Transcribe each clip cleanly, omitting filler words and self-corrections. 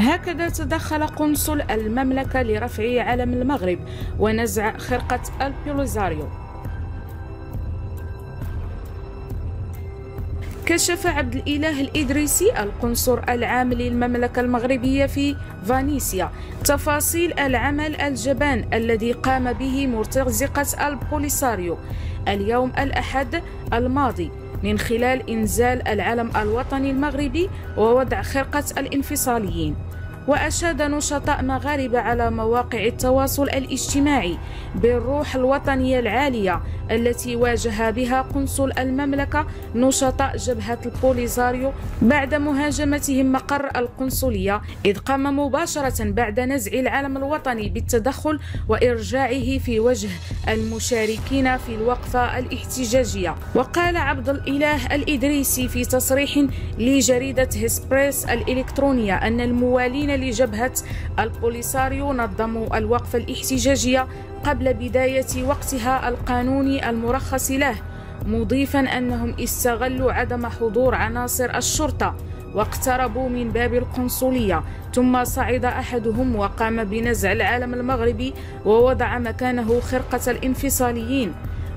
هكذا تدخل قنصل المملكة لرفع علم المغرب ونزع خرقة البوليساريو. كشف عبد الإله الإدريسي القنصل العام للمملكة المغربية في فانيسيا تفاصيل العمل الجبان الذي قام به مرتزقة البوليساريو اليوم الأحد الماضي من خلال إنزال العلم الوطني المغربي ووضع خرقة الانفصاليين. وأشاد نشطاء مغاربة على مواقع التواصل الاجتماعي بالروح الوطنية العالية التي واجه بها قنصل المملكة نشطاء جبهة البوليساريو بعد مهاجمتهم مقر القنصلية، إذ قام مباشرة بعد نزع العلم الوطني بالتدخل وإرجاعه في وجه المشاركين في الوقفة الاحتجاجية. وقال عبد الإله الإدريسي في تصريح لجريدة هسبريس الإلكترونية أن الموالين لجبهة البوليساريو نظموا الوقفة الاحتجاجية قبل بداية وقتها القانوني المرخص له، مضيفا أنهم استغلوا عدم حضور عناصر الشرطة واقتربوا من باب القنصلية، ثم صعد أحدهم وقام بنزع العلم المغربي ووضع مكانه خرقة الانفصاليين.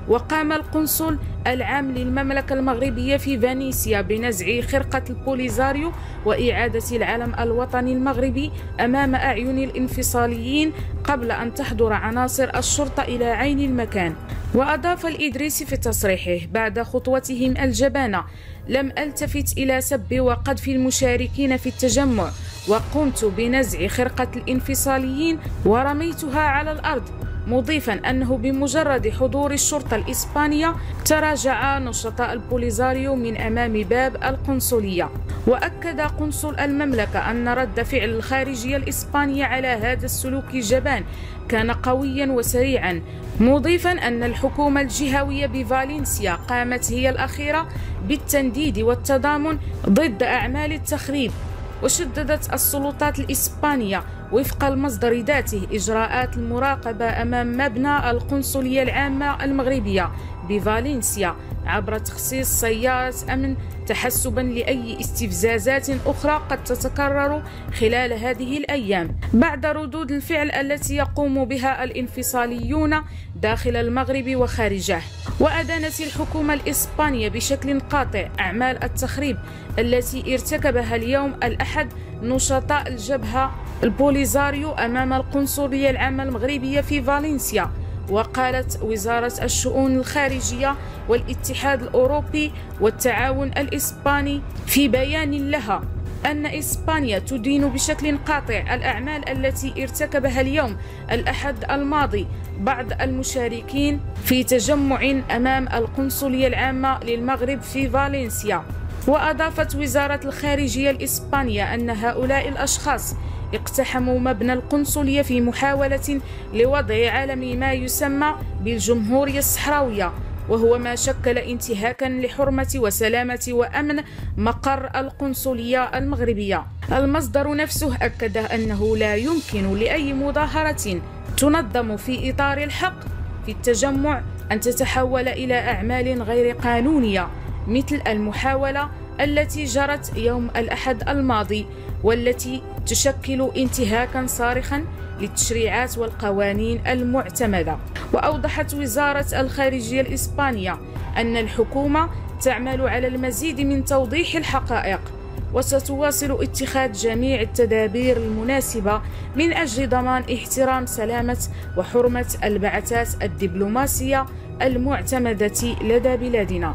وقام القنصل العام للمملكة المغربية في فانيسيا بنزع خرقة البوليساريو وإعادة العلم الوطني المغربي أمام أعين الانفصاليين قبل أن تحضر عناصر الشرطة إلى عين المكان. وأضاف الإدريسي في تصريحه: بعد خطوتهم الجبانة لم ألتفت إلى سب وقذف المشاركين في التجمع، وقمت بنزع خرقة الانفصاليين ورميتها على الأرض، مضيفا أنه بمجرد حضور الشرطة الإسبانية تراجع نشطاء البوليساريو من أمام باب القنصلية. وأكد قنصل المملكة أن رد فعل الخارجية الإسبانية على هذا السلوك الجبان كان قويا وسريعا، مضيفا أن الحكومة الجهوية بفالنسيا قامت هي الأخيرة بالتنديد والتضامن ضد أعمال التخريب. وشددت السلطات الإسبانية وفق المصدر ذاته إجراءات المراقبة أمام مبنى القنصلية العامة المغربية بفالنسيا عبر تخصيص سيارة أمن تحسبا لأي استفزازات أخرى قد تتكرر خلال هذه الأيام، بعد ردود الفعل التي يقوم بها الانفصاليون داخل المغرب وخارجه. وأدانت الحكومة الإسبانية بشكل قاطع أعمال التخريب التي ارتكبها اليوم الأحد نشطاء الجبهة البوليساريو أمام القنصلية العامة المغربية في فالنسيا. وقالت وزارة الشؤون الخارجية والاتحاد الأوروبي والتعاون الإسباني في بيان لها أن إسبانيا تدين بشكل قاطع الأعمال التي ارتكبها اليوم الأحد الماضي بعض المشاركين في تجمع أمام القنصلية العامة للمغرب في فالنسيا. وأضافت وزارة الخارجية الإسبانية أن هؤلاء الأشخاص اقتحموا مبنى القنصلية في محاولة لوضع علم ما يسمى بالجمهورية الصحراوية، وهو ما شكل انتهاكا لحرمة وسلامة وأمن مقر القنصلية المغربية. المصدر نفسه أكد أنه لا يمكن لأي مظاهرة تنظم في إطار الحق في التجمع أن تتحول إلى أعمال غير قانونية مثل المحاولة التي جرت يوم الأحد الماضي، والتي تشكل انتهاكا صارخا للتشريعات والقوانين المعتمدة. وأوضحت وزارة الخارجية الإسبانية أن الحكومة تعمل على المزيد من توضيح الحقائق، وستواصل اتخاذ جميع التدابير المناسبة من أجل ضمان احترام سلامة وحرمة البعثات الدبلوماسية المعتمدة لدى بلادنا.